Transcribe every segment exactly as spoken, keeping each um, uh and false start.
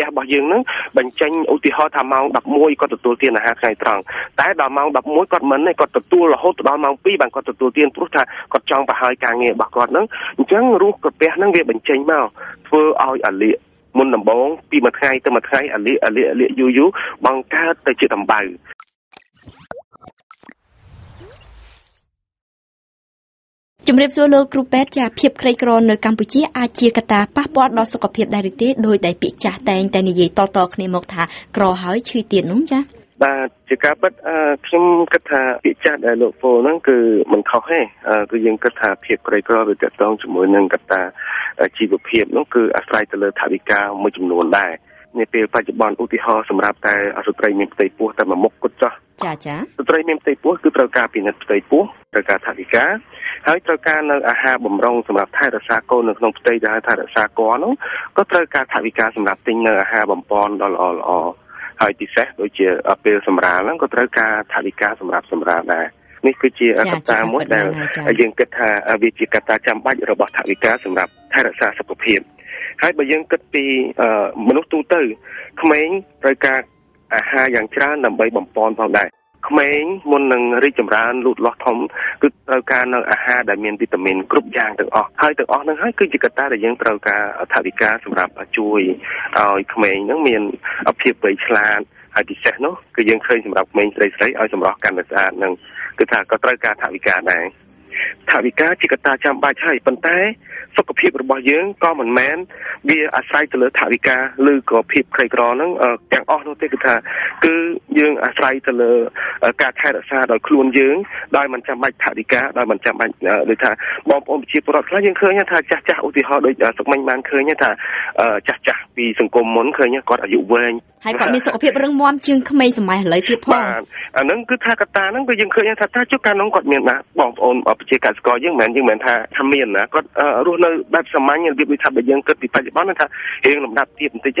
ปะบางอย่างนั้นบรรจัยอุติหะทำมองดับมวยก็ตัดตัวเตียนนะฮะไงตรังแต่ดามองดับมวยก็เหมือนในก็ตัดตัวละหดดามองปีบางก็ตัดตัวเตียนทุกท่าก็จังไปหายการเงียบก็นั้นจังรู้ก็เปะนั่งเรียบรรจัยมาเพื่อเอาอันเลี้ยมุนลำบองปีมาไทยแต่มาไทยอันเลี้ยอันเลี้ยอันเลี้ยยูยูบางกาแต่จิตต่ำใบจำเรียบโซโลกรูปแปดจะเพียบใครกรอนในกัมพูชีอาเจียกตาป้าปอดดอสกับเพียบได้หรือเต้โดยได้ปีจ่าแตงแต่ในยีต่อต่อในหมอกถากรอหายชื่อเตียนนุ้งจ้ะบาจิกาบัดอ่าพิมกตาปีจ่าได้โลโฟนั่นคือมันเขาให้อ่าคือยังกตาเพียบใครกรอนโดยจะต้องจำนวนยังกตาจีบเพียบนั่นคืออาศัยเตลถาวิกาไม่จำนวนได้ในเปรียบปัจจุบันอุติหะสำหรับแต่อสุตรัยมีปฏิปัวแต่มามกกุจจ้ะจ้ะจ้ะอสุตรัยมีปฏิปัวคือตระกาปีนัดปฏิปัวตระกาถาวิกาให้ตระการอาหารบ่มรองสำหรับไทยรัสซาโกนึกน้องปฏิจะให้ไทยรัสซาโกน้องก็ตระการถาวิกาสำหรับติงอาหารบ่มปอนดอลออให้ติเสโดยเฉพาะเปรียบสำราญนั้นก็ตระการถาวิกาสำหรับสำราญได้นี่คือเจียกตามดแต่ยังกตาวิจิกตาจำบ้านระบบถาวิกาสำหรับไทยรัสซาสกุลเพียบให้บางอย่างก็ตีมนุษย์ตัวตื่นขมิ้นรายการอาหารอย่างช้านำไปบ่มปอนพอได้ขมิ้นมนนังริจมร้านหลุดล็อกทอมคือรายการอาหารได้มีวิตามินกรุ๊ปยางต่างออกให้ต่างออกนั้นให้คือจิกตาได้ยังรายการธาตุกาสำหรับช่วยเอาขมิ้นนั้นมีอภิเบยชลานอาทิเสนอคือยังเคยสำหรับขมิ้นใส่ใส่เอาสำหรับการศึกษานั่งคือถ้าก็รายการธาตุกาได้ถาวิกาจิกตาจำบาใช่ปันแต่สกปรกบ่อยเยอะก็เหมือนแม้นเบียอาศัยเจริญถาวิกาลือก็ผิดใครกรอนั่งเอ่ออย่างอ้อนั่นเองคือถ้าคือยังอาศัยเจริญการไทยรักษาโดยคลุนเยอะได้มันจำบาถาวิกาได้มันจำบาโดยถ้าบอมอมชีพรอดแล้วยังเคยเนี่ยถ้าจ่าจ่าอุติหะโดยสมัยมันเคยเนี่ยถ้าเอ่อจ่าจ่าปีสังคมมนเคยเนี่ยก่อนอายุเวงให้ก่อนมีสกปรกเรื่องมอมจึงขมิ้นสมัยเลยที่พ่ออันนั้นคือถ้ากตานั่งก็ยังเคยเนี่ยถ้าจุกการน้องกอดเมียนนะบอมอมเจการสกอร์ยิ่งเหมือนยิ่งเหมือนท่าทำเมียนนะก็รู้ในแบบสมัยยังเรียบวิธาแบบยังก็ติดปัจจุบันนั่นท่าเองลำดับเทียบติดใจ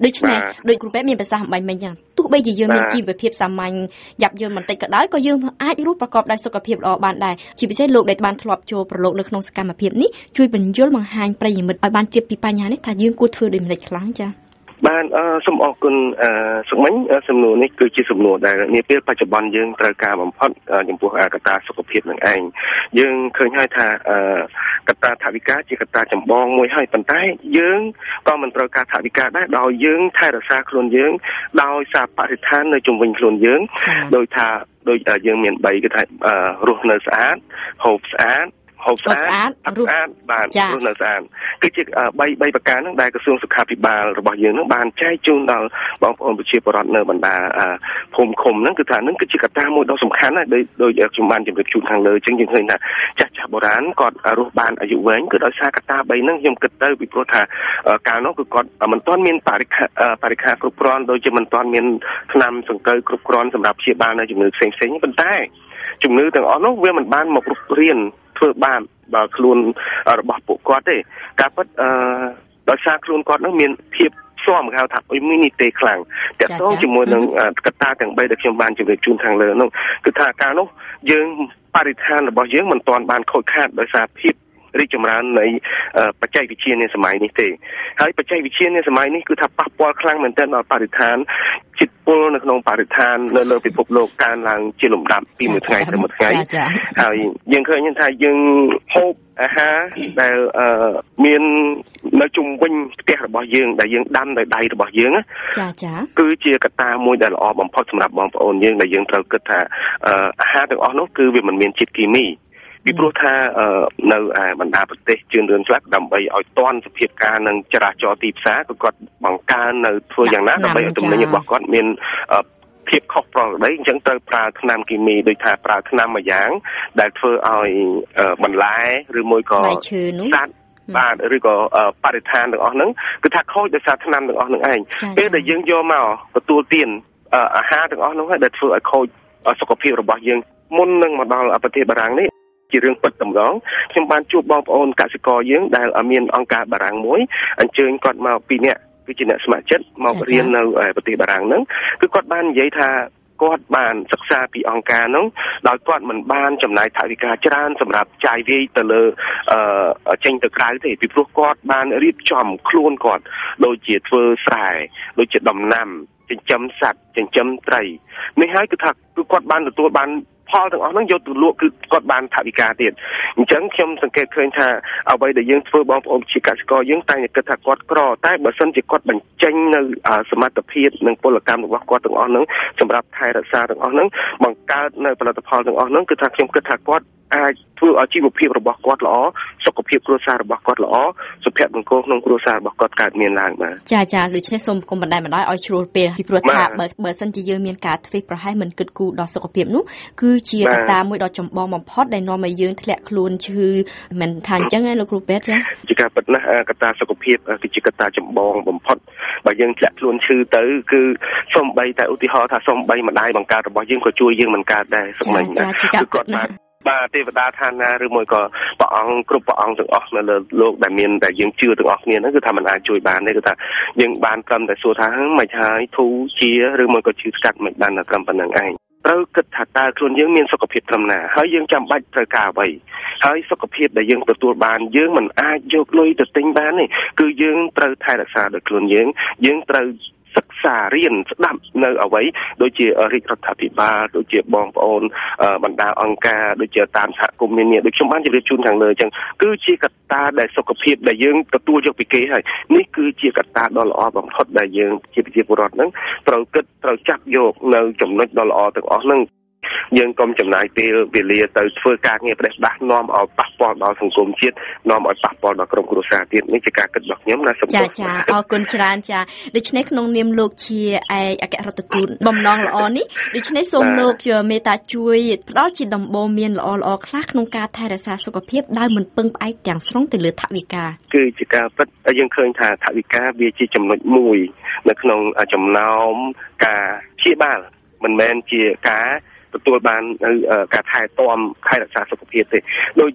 โดยเฉพาะโดยกลุ่มแบบมีภาษาใบมันยังตู้ใบยืมมีจีบแบบเพียบสามัญหยับยืมมันติดกระด้อยก็ยืมอาจรู้ประกอบได้สกปรกเพียบออกบานได้ชีวิตเส้นโลกได้บานถลอกโจประโลกเลือกนองสกัดมาเพียบนี้ช่วยเป็นยศบางหางประหยัดมันออกบานเจ็บปีปัญญาในท่ายืมกู้เธอโดยมันได้ครั้งจ้ะบ้านสมออกคุณสมัยสมนุนนี่คือจีสมนุนได้เนี่ยเป็นปัจจุบันยังตระการบำเพ็ญอย่างพวกกตาสกปรกนั่นเองยังเคยให้ทากตาถาวิกาจีกตาจำบองมวยให้ปันใต้ยังก็มันตระการถาวิกาได้ดาวยังไทยรักษาโคลนยังดาวสาปฏิทันในจุ่มวิญโคลนยังโดยทาโดยยังเหมือนใบก็ไทยรูปเนื้อสะอาดหอบสะอาดหอบสะอาดรูปสะอาดบานรูปเนื้อสะอาดก็จะใบใบประกาศนั่งได้กระทรวงสุขาภิบาลระบายเยื่อนั่งบานใช้จูนเราบางองค์ประชีพรัตน์เนอบรรดาผมคมนั่งคือฐานนั่งก็จิกตาโมดเราสำคัญนะโดยโดยจุ่มบานจุ่มจุ่มทางเลยจึงยังเคยนะจัดฉาโบราณกอดรูปบานอายุเว้นก็ได้ซากตาใบนั่งยมกึดได้วิโรธาการนั่งคือกอดมันต้อนเมียนปาริคาปาริคากรุบกรอนโดยจะมันต้อนเมียนนำสังเกตกรุบกรอนสำหรับเชียบานในจุ่มเนื้อเซ็งเซ็งนี่เป็นได้จุ่มเนื้อต่างอ๋อนั่งเว้นมันบานหมกรุบเรียนเพื่อบ้านบาคลุนระบบปุกอดได้การพัฒน์ดอยซาคลุนกอดนั้นมีเพียบซ้อมเขาถักไม่นิเตะคลังแต่ต้องจมูกหนังกระตาต่างใบเด็กชมบานจมูกจูนทางเลยน้องคือทาการน้องยืงปาริธานระบบยืงมันตอนบานโคตรคาดดอยซาเพียบริจมร้านในปัจจัยวิเชียนในสมัยนี้เตะไอ้ปัจจัยวิเชียนในสมัยนี้คือทับปักปอคลังเหมือนแต่นอนปาริธานจิตปุโรนขนมปาริธานเลอเลอปิดพบโลกการลังเจริญดำปีหมดไงแต่หมดไงไอ้ยังเคยยังไทยยังพบอ่ะฮะแต่มีนในจุ่มวิญเตียบ่อยืงแต่ยืงดำแต่ใดบ่อยืงอ่ะคือเจียกตามวยแต่ละออบอมพอสำหรับบอมโอนยืงแต่ยืงเราเกิดถ้าอ่ะฮะแต่ออนนั่นคือเวมันมีจิตกิมีวิปรุธาในบรรดาประเทศจีนเดินสลักดำไปเอาต้อนสเปียการนั่งจราจรตีบสาก็กดบังการในทัวอย่างนั้นดำไปตรงนี้อย่างบอกก่อนมีเทียบขอบปลอกได้ยังเตอปลาขนามกิมีโดยทาปลาขนามมาอย่างได้เพื่อเอาบรรลัยหรือมวยก่อสัตว์บาหรือก็ปฏิทานต่างออกนั้นคือถ้าเขาจะสัตว์ขนามต่างออกนั่นเองเพื่อได้ยังโยมาประตูเตียนอาหารต่างออกนั้นให้ได้เพื่อเขาสกปรกระบายยังมุ่งนั่งมาดองประเทศบรังนี่จีเรื่องปัดต่ำร้องชมบานจูบบอมโอนกาศกอเยื้องได้อาเมียนองการบารางมวยอันเชิญกอดมาปีเนี้ยคือจีเนสมาชิกมาเรียนในปฏิบัติบารางนั้นคือกอดบ้านยัยธา กอดบานศึกษาปีองการน้องโดยกอดเหมือนบานจำนายถ่ายวิกาจรานสำหรับใจวิตเลอเจงตะกายเสพปีพวกกอดบานรีบจอมคล้วนกอดโดยเจียดเวอร์สายโดยเจียดดำนำจังจำสัตว์จังจำไตรไม่ให้กระถักคือกอดบานตัวบานพอถึงอ๋อนั่งยศตุลวกคือกอดบานถ่ายวิกาเตียนจังเข้มสังเกตเคยท่าเอาไปเดี๋ยวยังเฟอร์บอมอมชิกาสกอยังตายเนี่ยกระถักกอดกรอใต้บัสันจะกอดบันเจงในสมัตเพียรหนึ่งปลกรรมหรือว่ากอดถึงอ๋อนั่งสำหรับไทยรักษาถึงอ๋อนั่งบังการในปลาตะพอถึงอ๋อนั่งกระถักเข้มกระถักกอดเพื่ออาชีพเพียบระบบกอดล้อสกปรกครัวซาระบบกอดล้อสุเพียบมันโกงน้องครัวซาระบบกอดการเมียนลางมาจ่าจ่าหรือเช่นสมกรมบันไดมันได้ออยชูเปียที่ตรวจตาเบิร์ดเบิร์ดสันจีเยอเมียนการทวีประให้มันเกิดกูดอสกปรกนู้คือเชียร์ตาเมื่อดอจมบอมพอดได้นอนมาเยือนทะเลคลูนชื่อมันทานจังไงลูกครูเป็ดจ้ะจิกาปัตนะกตาสกปรกกิจิกตาจมบอมบอมพอดบางยังทะเลคลูนชื่อเต๋อคือสมใบแต่อุติหอถ้าสมใบมันได้บางการระบบยังก็ช่วยยังมันการได้สมัยนั้นคือกอดมาบาเทวดาทานาหรือมวยก็ปะองกรุปะองถึงออกนั่นเลยโลกแบบเมียนแต่ยังเชื่อถึงออกเมียนนั่นคือทำมันอาช่วยบานได้ก็แต่ยังบานกรรมแต่ส่วนทางไม่ใช่ทูเชียหรือมวยก็ชื่อกัดไม่บานกรรมปนังไอเราเกิดถัดตาคนยังเมียนสกปรกทำหนาเฮ้ยยังจำบัตรประกาศไว้เฮ้ยสกปรกแต่ยังตัวตัวบานยังมันอาโยกลอยตัวเต็งบานนี่คือยังเตอไทยรักษาโดยคนยังยังเตอศึกษาเรียนสนับเนอเอาไว้โดยเจียริกรัฐภิบาลโดยเจียบองปอนบรรดาองค์การโดยเจียตามสหกรมเนี่ยโดยชาวบ้านจะเรียกชุนทางเลยจังคือเจียกัตตาได้สกปรกได้ยังกระตัวจะไปเกยให้นี่คือเจียกัตตาดอลลาร์บังคับได้ยังเจียเจียบุรุษนั้นเราเกิดเราจับโยกเนอจำนวนดอลลาร์ต่างอ๋อนั่งยังกรมจำหน่ายเปรียเตอร์เฟอร์การเงียบได้บ้านน้อมเอาปักปอนเอาสังคมเชียดน้อมเอาปักปอนเอากรมกรุษาเตียนนี่จะการกระดกเนี้ยมันสมบูรณ์จ้าจ้าเอากุญชรานจ้าดิฉันขนมเนียมโลกเชียไออากาศรัตตุลบอมนองละออนี่ดิฉันส่งโลกเจอเมตาช่วยเราจิตดมโบเมียนละออละออคลาขนมกาไทยรักษาสุขภาพได้เหมือนเปิงไปอย่างสร้างติเลือดทวิกาคือจิกาปัดยังเคยถ่ายทวิกาเบียจีจำนวนมุยนักขนมจำน้อมกาเชียบ้านมันแมนเชียกาตัวบานการถ่ายตอมไทยรักษาสุขภาพเลยโดย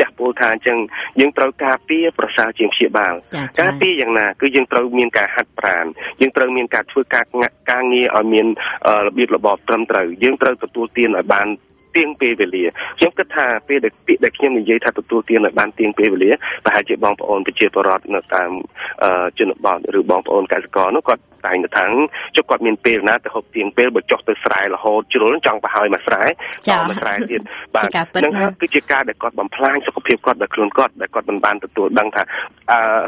จากโบราณจังยังเตากาเปียประชาเชียงเชียบางกาเปียอย่างน่ะคือยังเตาเมียนการหัดปราณยังเตาเมียนการช่วยการกางเงียเอาเมียนระเบียบระบอบตรำเตายังเตาตัวเตียนอ่ะบานเตียงเปรย์ไปเลยย้ำกระทาเปรย์เด็กปีเด็กเขี้ยมในยัยทัดตัวเตียงในบ้านเตียงเปรย์ไปเลยแต่หายใจบองปอนไปเจียปรอดในตามจนบอดหรือบองปอนกาสกอร์นกกอดตายในทั้งจกกอดมีนเปรย์นะแต่หกเตียงเปรย์บดจอกตัวสายละโหดจุลนจังปะหายมาสายต่อมาสายเตียงบ้านนั่งครับกิจการเด็กกอดบอมพลางสกปรกกอดเด็กคลุนกอดเด็กกอดบันบานตัวดังท่า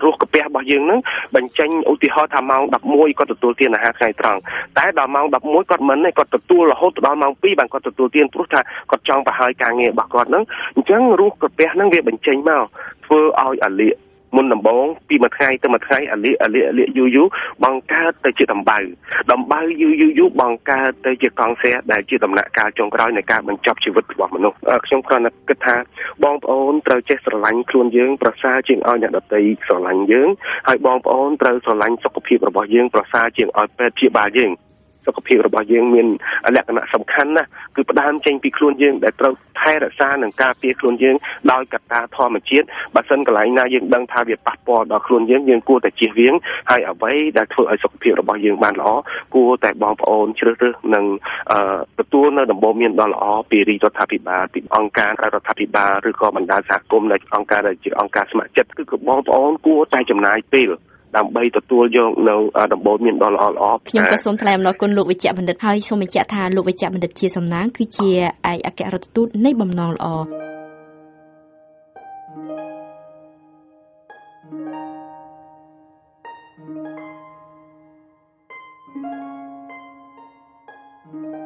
รูกระเปียบอยยิงนั่งบันเจงอุติหอทำเมาดับมวยกอดตัวเตียงนะฮะใครตรังแต่ดาวเมาดับมวยกอดมันในกอดตัวละโหดดาวเมาปีบางกอดตัวเตียงปุ๊บท่ากอดจองปะหายกางเงียบกอดนั่งจังรูกระเปียนั่งเรียบบันเจงเมาเพื่อเอาอันเลี้ยมุนลำบองปีมาไทยแต่มาไทยอันเลี้ยอันเลี้ยอันเลี้ยยูยูบังกาแต่จีดำใบดำใบยูยูยูบังกาแต่จีกองเสียแต่จีดำหน้ากาจงร้อยในกาบังจับชีวิตบอกมนุษย์ชงครานกระทาบองปอนเตาเจสลังคลุนเยื้องประสาเจียงอ้อยหนักตีสลังเยื้องให้บองปอนเตาสลังสกปรกระบายเยื้องประสาเจียงอ้อยเป็ดเพียบาเยื้องสกปรกระบายเยื้องมีลักษณะสำคัญนะคือประดามเจงปีคลุนเยื้องแต่เตาไทยรักษาหนังกาเปียคลุนยังดอยกัดตาทอมันเชียดบัดเส้นกระไหลนายังดังทาเบียปัดปอดอกคลุนยังยังกู้แต่เจียเวียงให้เอาไว้ได้เพื่อไอ้สกปรกระบายยังบานล้อกู้แต่บองปอนเชื่อเรื่องหนึ่งประตูในดับโบมีนดอลล้อปีรีรัฐภิบาลปีองค์การรัฐภิบาลหรือก็บรรดาสหกรณ์ในองค์การในจิตองค์การสมัครจัดคือบองปอนกู้ใจจำนายเปลือกดำใบตัวตัวยองเราดำโบมีนดอลล้อยังกระสมแถมเราคนลูกวิจัยบันเดตให้สมัยเจ้าทานลูกวิจัยบันเดตเชียสำนักคือเชียไออากาศรัตตุในบำนองละออ